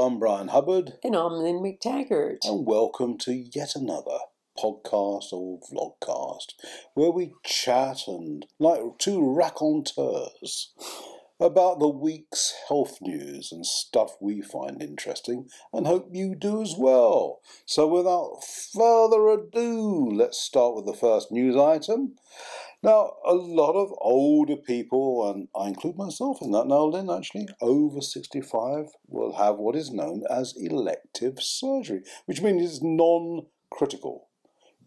Hello, I'm Brian Hubbard. And I'm Lynne McTaggart. And welcome to yet another podcast or vlogcast where we chat and, like two raconteurs, about the week's health news and stuff we find interesting and hope you do as well. So without further ado, let's start with the first news item. Now, a lot of older people, and I include myself in that now, Lynn, actually, over 65 will have what is known as elective surgery, which means it's non-critical.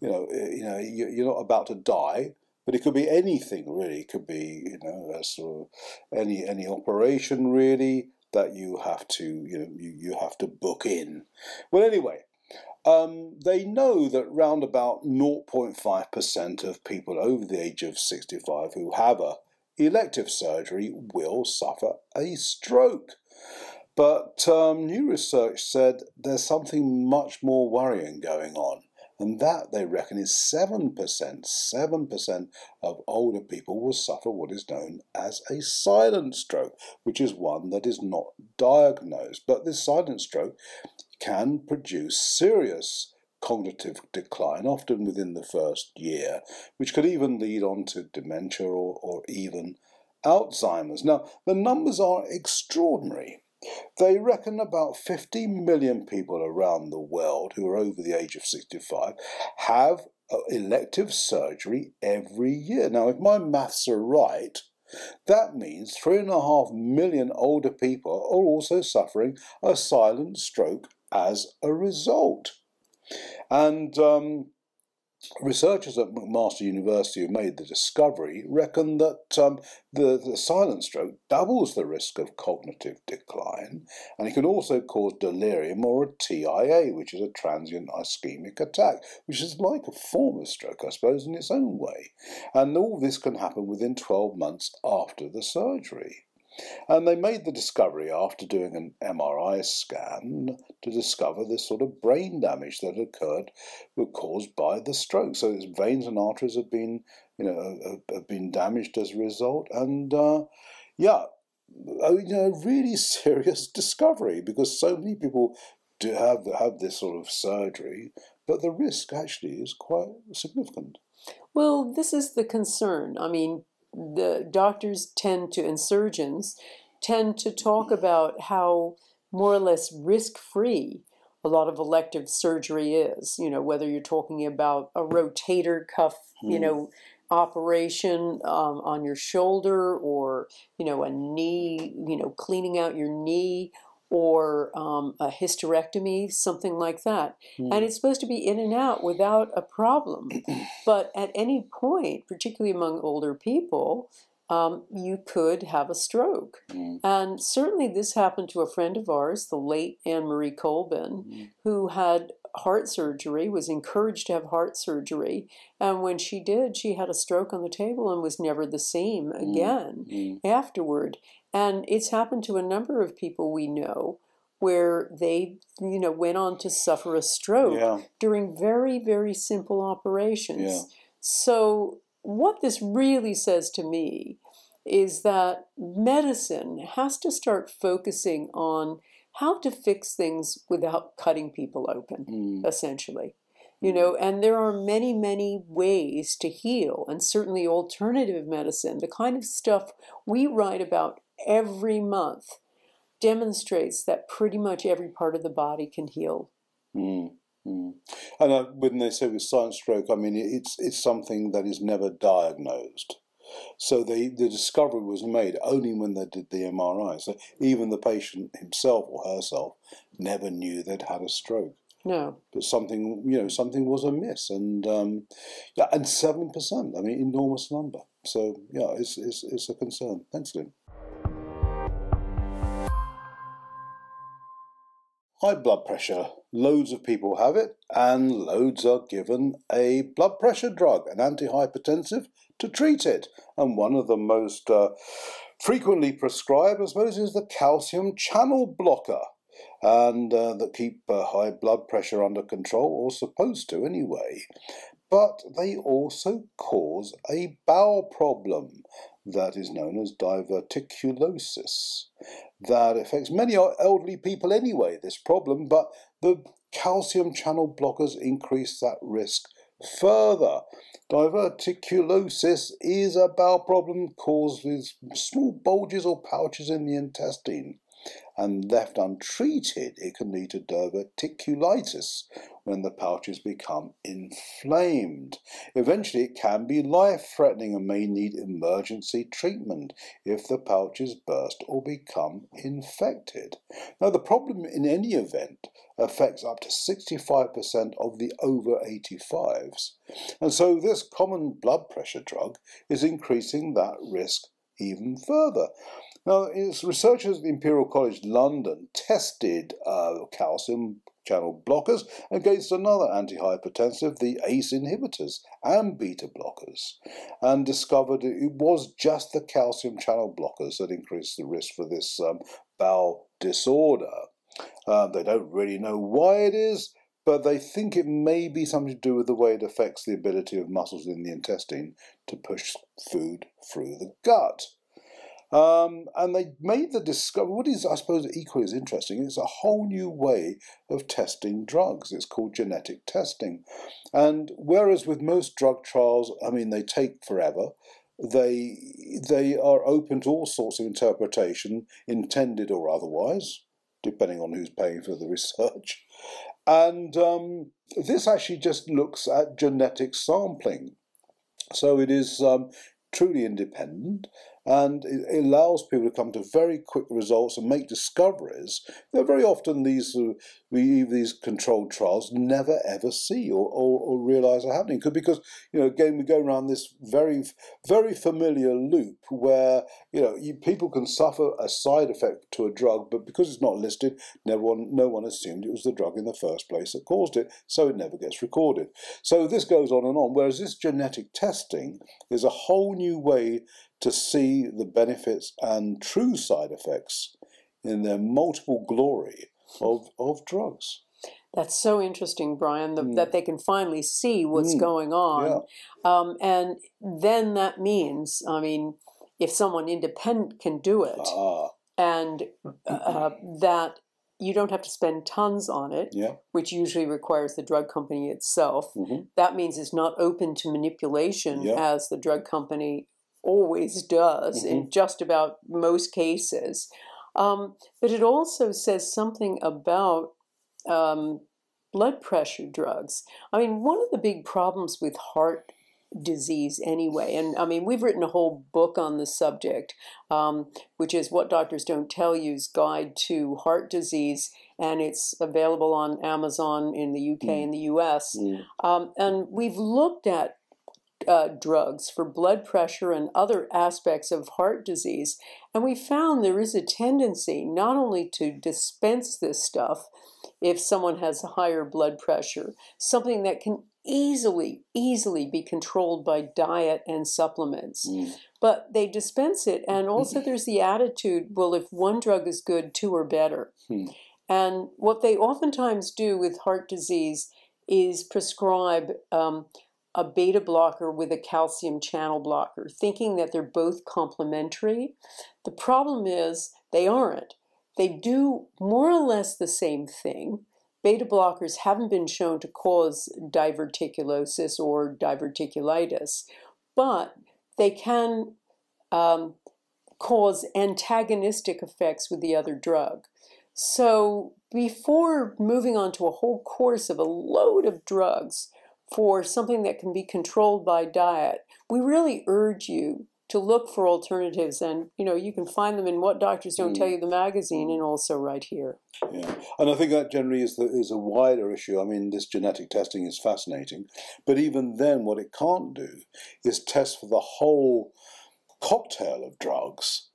You know, you're not about to die, but it could be anything, really. It could be, you know, sort of any operation, really, that you have to, you know, you have to book in. Well, anyway. They know that round about 0.5% of people over the age of 65 who have a elective surgery will suffer a stroke. But new research said there's something much more worrying going on, and that, they reckon, is 7%. 7% of older people will suffer what is known as a silent stroke, which is one that is not diagnosed. But this silent stroke can produce serious cognitive decline, often within the first year, which could even lead on to dementia or even Alzheimer's. Now, the numbers are extraordinary. They reckon about 50 million people around the world who are over the age of 65 have elective surgery every year. Now, if my maths are right, that means 3.5 million older people are also suffering a silent stroke as a result. And researchers at McMaster University who made the discovery reckon that the silent stroke doubles the risk of cognitive decline, and it can also cause delirium, or a TIA, which is a transient ischemic attack, which is like a form of stroke, I suppose, in its own way. And all this can happen within 12 months after the surgery. And they made the discovery after doing an MRI scan to discover this sort of brain damage that occurred, was caused by the stroke. So its veins and arteries have been, you know, have been damaged as a result. And yeah, you know, really serious discovery, because so many people do have this sort of surgery, but the risk actually is quite significant. Well, this is the concern. I mean, the doctors and surgeons tend to talk about how more or less risk-free a lot of elective surgery is, you know, whether you're talking about a rotator cuff, you know, operation on your shoulder, or, you know, a knee, you know, cleaning out your knee, or a hysterectomy, something like that. And it's supposed to be in and out without a problem. But at any point, particularly among older people, you could have a stroke. And certainly this happened to a friend of ours, the late Anne Marie Colbin, who had heart surgery, was encouraged to have heart surgery. And when she did, she had a stroke on the table and was never the same again afterward. And it's happened to a number of people we know where they, you know, went on to suffer a stroke during very, very simple operations. So what this really says to me is that medicine has to start focusing on how to fix things without cutting people open, essentially. You know, and there are many, many ways to heal, and certainly alternative medicine, the kind of stuff we write about every month, demonstrates that pretty much every part of the body can heal. And when they say with silent stroke, I mean, it's something that is never diagnosed. So the discovery was made only when they did the MRI. So even the patient himself or herself never knew they'd had a stroke. No. But something, you know, something was amiss. And yeah, and 7%, I mean, enormous number. So yeah, it's a concern. Thanks, Lynn. High blood pressure. Loads of people have it, and loads are given a blood pressure drug, an antihypertensive, to treat it. And one of the most frequently prescribed, I suppose, is the calcium channel blocker, and that keep high blood pressure under control, or supposed to anyway. but they also cause a bowel problem that is known as diverticulosis. That affects many elderly people anyway, this problem, but the calcium channel blockers increase that risk further. Diverticulosis is a bowel problem caused with small bulges or pouches in the intestine, and left untreated it can lead to diverticulitis when the pouches become inflamed. Eventually it can be life-threatening and may need emergency treatment if the pouches burst or become infected. Now the problem in any event affects up to 65% of the over 85s, and so this common blood pressure drug is increasing that risk even further. Now, researchers at the Imperial College London tested calcium channel blockers against another antihypertensive, the ACE inhibitors and beta blockers, and discovered it was just the calcium channel blockers that increased the risk for this bowel disorder. They don't really know why it is, but they think it may be something to do with the way it affects the ability of muscles in the intestine to push food through the gut. And they made the discovery, what is, I suppose, equally as interesting, it's a whole new way of testing drugs. It's called genetic testing. And whereas with most drug trials, I mean, they take forever, they are open to all sorts of interpretation, intended or otherwise, depending on who's paying for the research. And this actually just looks at genetic sampling. So it is truly independent, and it allows people to come to very quick results and make discoveries that very often these controlled trials never ever see or realise are happening. Because, you know, again, we go around this very, very familiar loop where, you know, people can suffer a side effect to a drug, but because it's not listed, no one assumed it was the drug in the first place that caused it, so it never gets recorded. So this goes on and on, whereas this genetic testing is a whole new way to see the benefits and true side effects in their multiple glory of drugs. That's so interesting, Brian, that they can finally see what's going on. Yeah. And then that means, I mean, if someone independent can do it, and that you don't have to spend tons on it, yeah, which usually requires the drug company itself, that means it's not open to manipulation, yeah, as the drug company always does in just about most cases. But it also says something about blood pressure drugs. I mean, one of the big problems with heart disease anyway, and I mean, we've written a whole book on the subject, which is What Doctors Don't Tell You's Guide to Heart Disease, and it's available on Amazon in the UK and the US. And we've looked at drugs for blood pressure and other aspects of heart disease, and we found there is a tendency not only to dispense this stuff if someone has a higher blood pressure, something that can easily be controlled by diet and supplements, but they dispense it, and also there's the attitude, well, if one drug is good, two are better. And what they oftentimes do with heart disease is prescribe a beta blocker with a calcium channel blocker, thinking that they're both complementary. The problem is they aren't. They do more or less the same thing. Beta blockers haven't been shown to cause diverticulosis or diverticulitis, but they can cause antagonistic effects with the other drug. So before moving on to a whole course of a load of drugs for something that can be controlled by diet, we really urge you to look for alternatives, and you know, you can find them in What Doctors Don't Tell You, the magazine, and also right here. Yeah, and I think that generally is a wider issue. I mean, this genetic testing is fascinating, but even then what it can't do is test for the whole cocktail of drugs,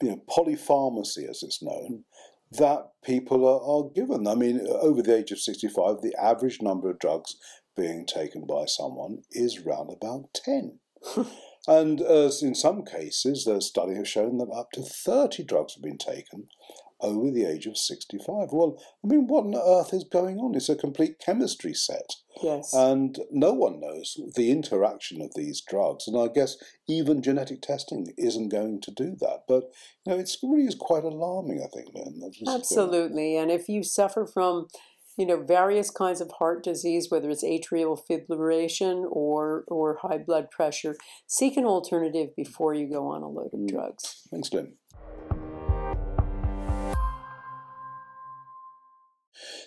you know, polypharmacy as it's known, that people are given. I mean, over the age of 65, the average number of drugs being taken by someone is round about 10. And in some cases, the study has shown that up to 30 drugs have been taken, over the age of 65. Well, I mean, what on earth is going on? It's a complete chemistry set. Yes. And no one knows the interaction of these drugs. And I guess even genetic testing isn't going to do that. But, you know, it's really is quite alarming, I think, Lynne. Absolutely. And if you suffer from, you know, various kinds of heart disease, whether it's atrial fibrillation or high blood pressure, seek an alternative before you go on a load of drugs. Thanks, Lynne.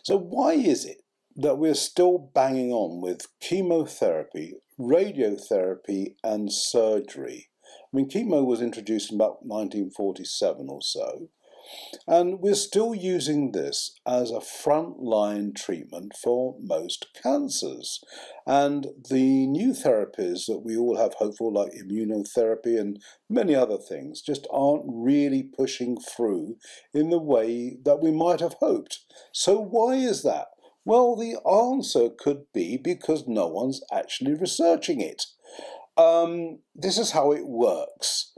So why is it that we're still banging on with chemotherapy, radiotherapy, and surgery? I mean, chemo was introduced in about 1947 or so, and we're still using this as a frontline treatment for most cancers. And the new therapies that we all have hope for, like immunotherapy and many other things, just aren't really pushing through in the way that we might have hoped. So why is that? Well, the answer could be because no one's actually researching it. This is how it works.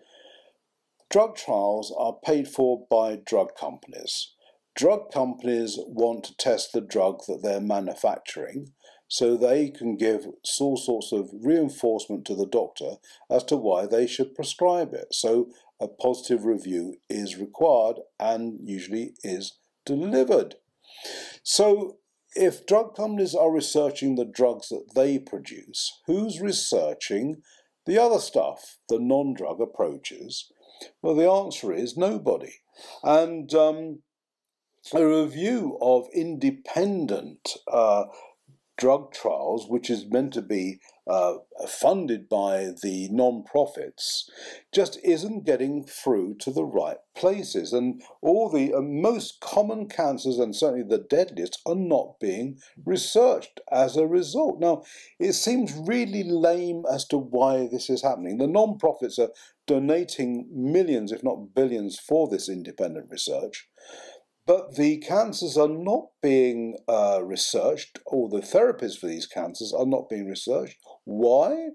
Drug trials are paid for by drug companies. Drug companies want to test the drug that they're manufacturing, so they can give all sorts of reinforcement to the doctor as to why they should prescribe it. So a positive review is required and usually is delivered. So if drug companies are researching the drugs that they produce, who's researching the other stuff, the non-drug approaches? Well, the answer is nobody. And a review of independent drug trials, which is meant to be funded by the non-profits, just isn't getting through to the right places. And all the most common cancers, and certainly the deadliest, are not being researched as a result. Now, it seems really lame as to why this is happening. The non-profits are donating millions, if not billions, for this independent research. But the cancers are not being researched, or the therapies for these cancers are not being researched. Why?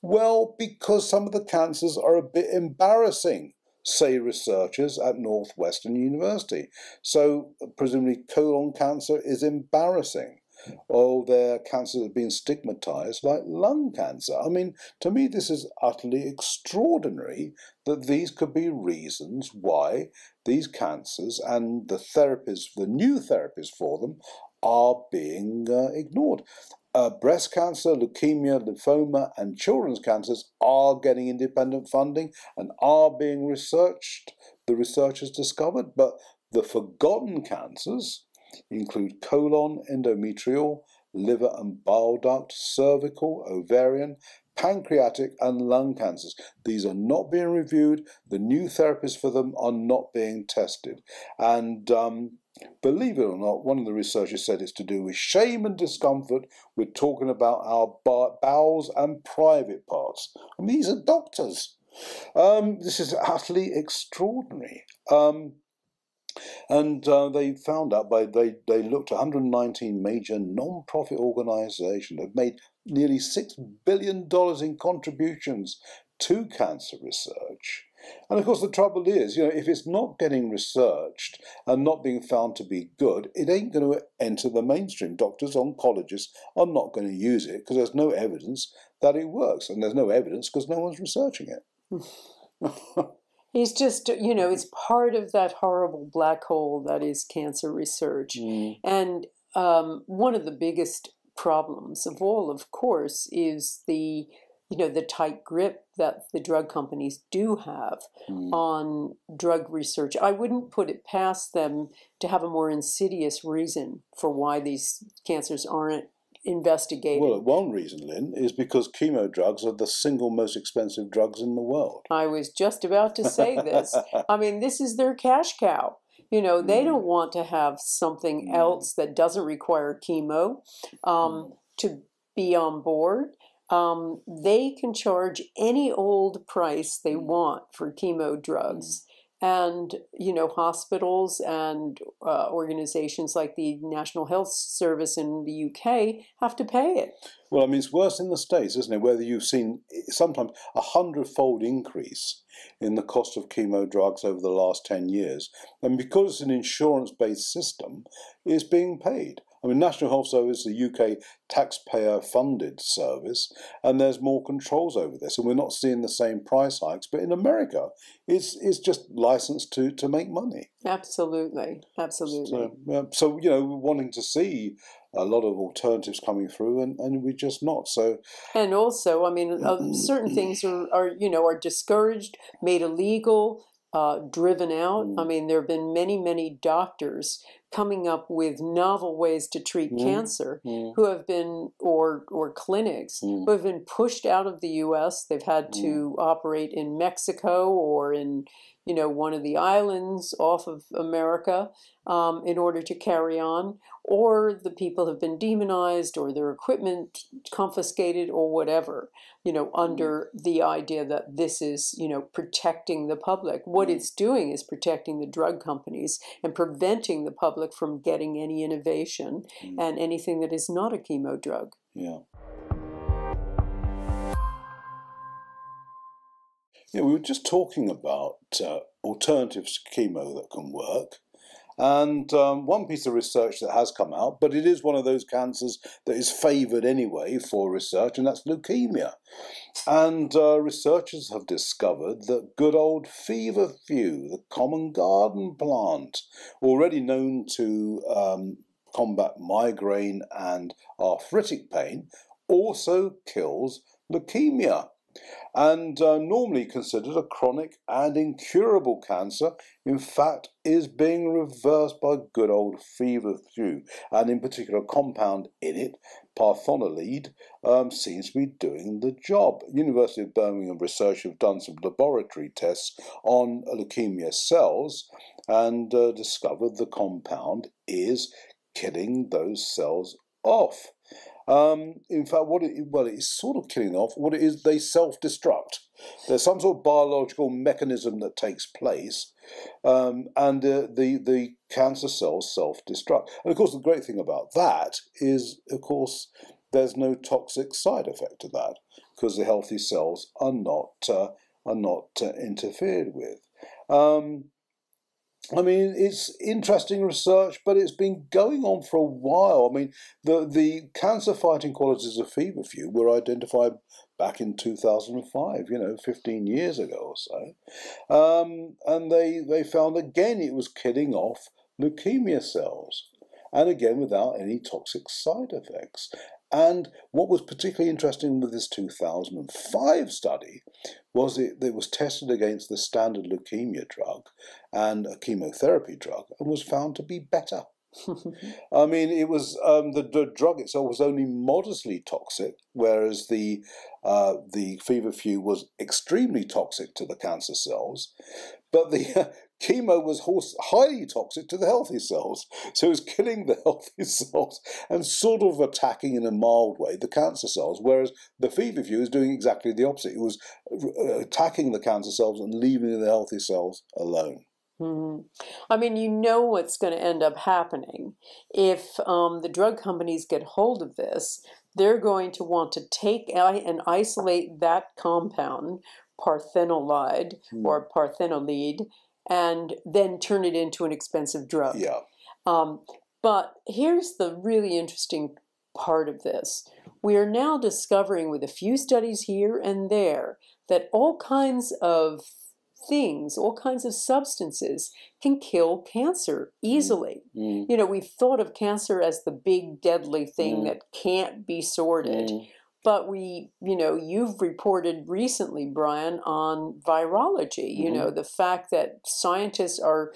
Well, because some of the cancers are a bit embarrassing, say researchers at Northwestern University. So presumably colon cancer is embarrassing. Oh, their cancers have been stigmatized like lung cancer. I mean, to me, this is utterly extraordinary that these could be reasons why these cancers and the therapies, the new therapies for them, are being ignored. Breast cancer, leukemia, lymphoma, and children's cancers are getting independent funding and are being researched, the research is discovered, but the forgotten cancers include colon, endometrial, liver and bile duct, cervical, ovarian, pancreatic and lung cancers. These are not being reviewed. The new therapies for them are not being tested. And believe it or not, one of the researchers said it's to do with shame and discomfort. We're talking about our bowels and private parts. I mean, these are doctors. This is utterly extraordinary. And they found out they looked at 119 major non-profit organisations. They've made nearly $6 billion in contributions to cancer research. And of course, the trouble is, you know, if it's not getting researched and not being found to be good, it ain't going to enter the mainstream. Doctors, oncologists are not going to use it because there's no evidence that it works. And there's no evidence because no one's researching it. It's just, you know, it's part of that horrible black hole that is cancer research. And one of the biggest problems of all, of course, is the, you know, the tight grip that the drug companies do have on drug research. I wouldn't put it past them to have a more insidious reason for why these cancers aren't investigated. Well, one reason, Lynne, is because chemo drugs are the single most expensive drugs in the world. I was just about to say this. I mean, this is their cash cow. You know, they don't want to have something else that doesn't require chemo to be on board. They can charge any old price they want for chemo drugs. And, you know, hospitals and organizations like the National Health Service in the UK have to pay it. Well, I mean, it's worse in the States, isn't it, where you've seen sometimes 100-fold increase in the cost of chemo drugs over the last 10 years. And because it's an insurance-based system, it's being paid. I mean, National Health Service is a UK taxpayer-funded service, and there's more controls over this, and we're not seeing the same price hikes. But in America, it's just licensed to make money. Absolutely, absolutely. So you know, we're wanting to see a lot of alternatives coming through, and we're just not. So, and also, I mean, certain things are discouraged, made illegal. Driven out. I mean, there have been many doctors coming up with novel ways to treat cancer who have been, or clinics, who have been pushed out of the U.S. They've had to operate in Mexico or in, you know, one of the islands off of America in order to carry on, or the people have been demonized or their equipment confiscated or whatever, you know, under the idea that this is, you know, protecting the public. What it's doing is protecting the drug companies and preventing the public from getting any innovation and anything that is not a chemo drug. Yeah. Yeah, we were just talking about alternatives to chemo that can work. And one piece of research that has come out, but it is one of those cancers that is favoured anyway for research, and that's leukemia. And researchers have discovered that good old Feverfew, the common garden plant, already known to combat migraine and arthritic pain, also kills leukemia. And normally considered a chronic and incurable cancer, in fact, is being reversed by good old Feverfew, and in particular a compound in it, Parthenolide, seems to be doing the job. University of Birmingham researchers have done some laboratory tests on leukemia cells and discovered the compound is killing those cells off. In fact, it's sort of killing off. What it is, they self-destruct. There's some sort of biological mechanism that takes place, and the cancer cells self-destruct. And of course, the great thing about that is, of course, there's no toxic side effect to that because the healthy cells are not interfered with. I mean, it's interesting research, but it's been going on for a while. I mean, the cancer-fighting qualities of Feverfew were identified back in 2005, you know, 15 years ago or so. And they found, again, it was killing off leukemia cells, and again, without any toxic side effects. And what was particularly interesting with this 2005 study was it was tested against the standard leukemia drug and a chemotherapy drug and was found to be better. I mean, it was the drug itself was only modestly toxic, whereas the Feverfew was extremely toxic to the cancer cells, but the chemo was highly toxic to the healthy cells. So it was killing the healthy cells and sort of attacking in a mild way the cancer cells, whereas the Feverfew is doing exactly the opposite. It was attacking the cancer cells and leaving the healthy cells alone. Mm-hmm. I mean, you know what's going to end up happening. If the drug companies get hold of this, they're going to want to take and isolate that compound, Parthenolide or Parthenolide, and then turn it into an expensive drug. Yeah. But here's the really interesting part of this. We are now discovering with a few studies here and there that all kinds of things, all kinds of substances can kill cancer easily. You know, we've thought of cancer as the big deadly thing that can't be sorted. But you've reported recently, Brian, on virology, you know, the fact that scientists are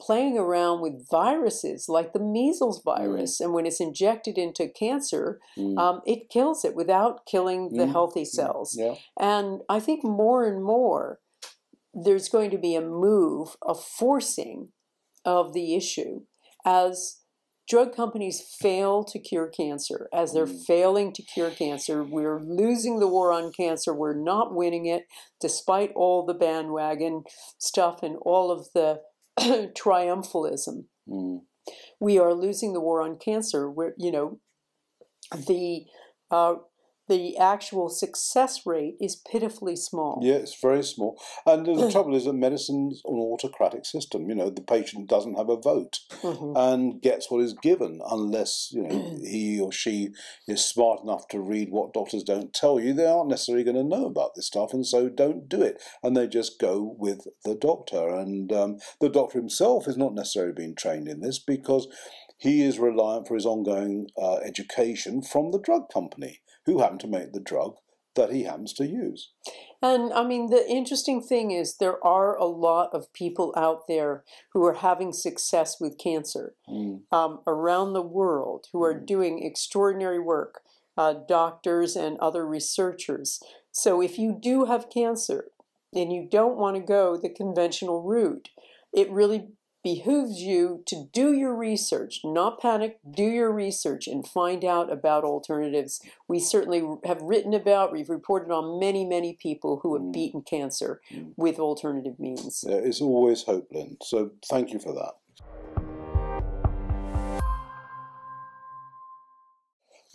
playing around with viruses like the measles virus. And when it's injected into cancer, it kills it without killing the healthy cells. Yeah. And I think more and more, there's going to be a move, a forcing of the issue as drug companies fail to cure cancer. As they're failing to cure cancer, we're losing the war on cancer. We're not winning it, despite all the bandwagon stuff and all of the triumphalism. We are losing the war on cancer. We're, you know, the the actual success rate is pitifully small. Yeah, it's very small. And the trouble is that medicine's an autocratic system. You know, the patient doesn't have a vote and gets what is given unless, you know, he or she is smart enough to read What Doctors Don't Tell You. They aren't necessarily going to know about this stuff, and so don't do it. And they just go with the doctor. And the doctor himself is not necessarily being trained in this because he is reliant for his ongoing education from the drug company, who happen to make the drug that he happens to use. And, I mean, the interesting thing is there are a lot of people out there who are having success with cancer around the world, who are doing extraordinary work, doctors and other researchers. So if you do have cancer and you don't want to go the conventional route, it really behooves you to do your research, not panic, do your research and find out about alternatives. We certainly have written about, we've reported on many, many people who have beaten cancer with alternative means. There is always hope, Lynn, so thank you for that.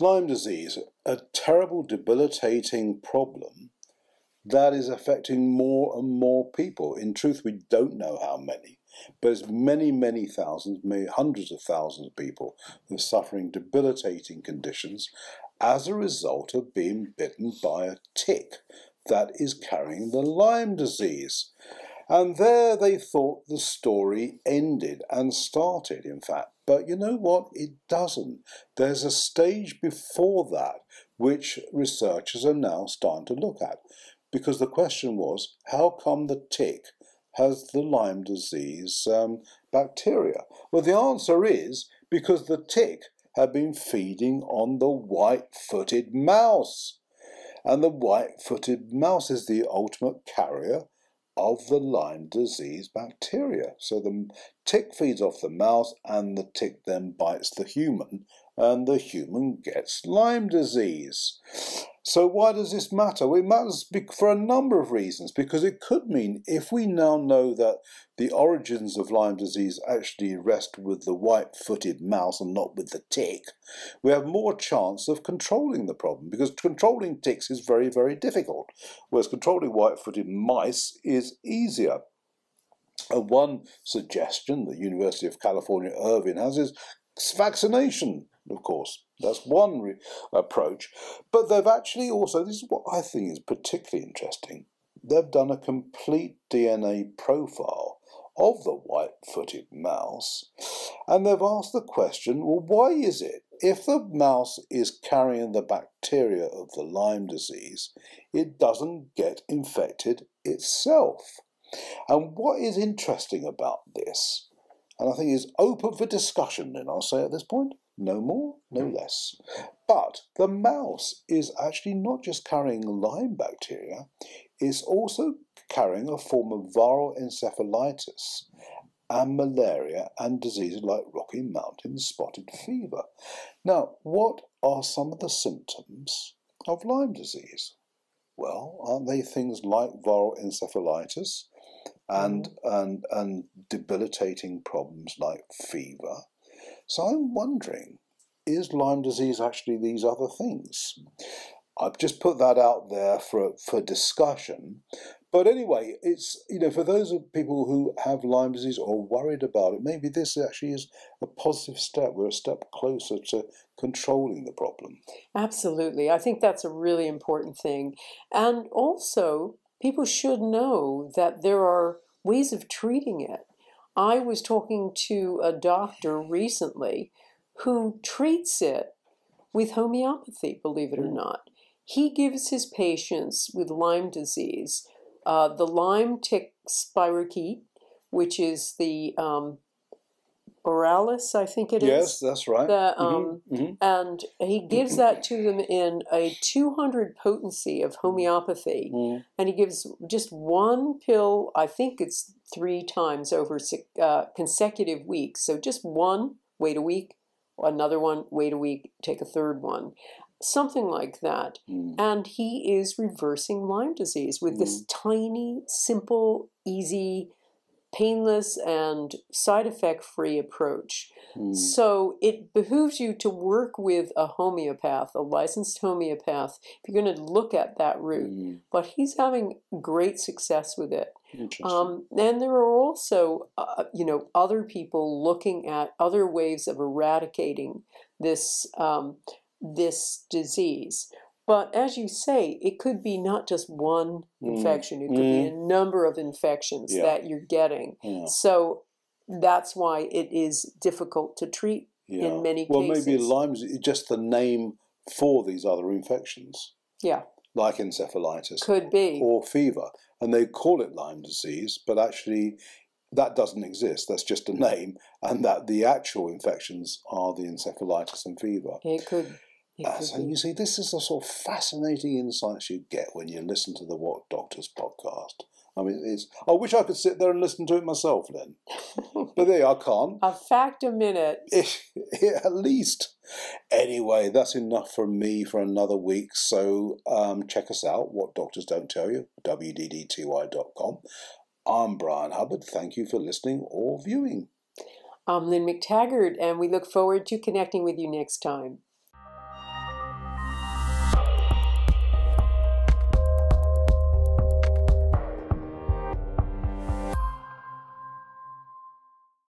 Lyme disease, a terrible, debilitating problem that is affecting more and more people. In truth, we don't know how many. But it's many, many thousands, maybe hundreds of thousands of people who are suffering debilitating conditions as a result of being bitten by a tick that is carrying the Lyme disease. And there they thought the story ended and started, in fact. But you know what? It doesn't. There's a stage before that which researchers are now starting to look at. Because the question was, how come the tick has the Lyme disease bacteria? Well, the answer is because the tick had been feeding on the white-footed mouse. And the white-footed mouse is the ultimate carrier of the Lyme disease bacteria. So the tick feeds off the mouse, and the tick then bites the human, and the human gets Lyme disease. So why does this matter? Well, it matters for a number of reasons, because it could mean, if we now know that the origins of Lyme disease actually rest with the white-footed mouse and not with the tick, we have more chance of controlling the problem, because controlling ticks is very, very difficult, whereas controlling white-footed mice is easier. And one suggestion the University of California Irvine has is vaccination, of course. That's one approach. But they've actually also, this is what I think is particularly interesting, they've done a complete DNA profile of the white-footed mouse, and they've asked the question, well, why is it, if the mouse is carrying the bacteria of the Lyme disease, it doesn't get infected itself? And what is interesting about this, and I think is open for discussion, and I'll say at this point, no more, no less. But the mouse is actually not just carrying Lyme bacteria, it's also carrying a form of viral encephalitis and malaria and diseases like Rocky Mountain spotted fever. Now, what are some of the symptoms of Lyme disease? Well, aren't they things like viral encephalitis and debilitating problems like fever? So I'm wondering, is Lyme disease actually these other things? I've just put that out there for discussion. But anyway, it's, you know, for those of people who have Lyme disease or worried about it, maybe this actually is a positive step. We're a step closer to controlling the problem. Absolutely. I think that's a really important thing. And also, people should know that there are ways of treating it. I was talking to a doctor recently who treats it with homeopathy, believe it or not. He gives his patients with Lyme disease the Lyme tick spirochete, which is the Borealis, I think it is. Yes, that's right. The, and he gives that to them in a 200 potency of homeopathy. And he gives just one pill, I think it's 3 times over consecutive weeks. So just one, wait a week, another one, wait a week, take a third one. Something like that. And he is reversing Lyme disease with this tiny, simple, easy painless and side effect free approach. Mm. So it behooves you to work with a homeopath, a licensed homeopath, if you're going to look at that route. Mm. But he's having great success with it. And there are also, you know, other people looking at other ways of eradicating this this disease. But as you say, it could be not just one infection. It could be a number of infections that you're getting. Yeah. So that's why it is difficult to treat in many cases. Well, maybe Lyme's just the name for these other infections. Yeah. Like encephalitis. Could be. Or fever. And they call it Lyme disease, but actually that doesn't exist. That's just a name. And that the actual infections are the encephalitis and fever. It could be. And you see, this is the sort of fascinating insights you get when you listen to the What Doctors podcast. I mean, it's, I wish I could sit there and listen to it myself, Lynne. But there, I can't. A fact a minute. At least. Anyway, that's enough from me for another week. So check us out, What Doctors Don't Tell You, wddty.com. I'm Brian Hubbard. Thank you for listening or viewing. I'm Lynne McTaggart, and we look forward to connecting with you next time.